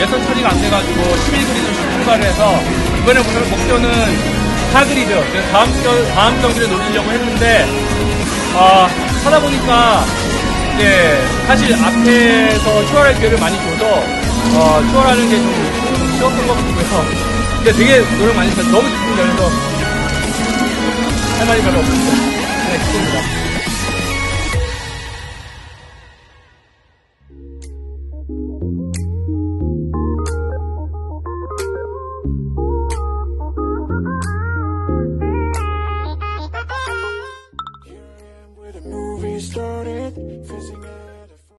예선 처리가 안 돼가지고 11그리드 출발을 해서 이번에 보면 목표는 4그리드, 다음 경기를 노리려고 했는데 하다 보니까 이제 사실 앞에서 추월할 기회를 많이 줘서 추월하는 게 좀 쉬웠던 것 같고요. 근데 되게 노력 많이 했어요. 너무 기분 열려서 할 말이 별로 없습니다. 네, 기쁩니다. Started fizzing out.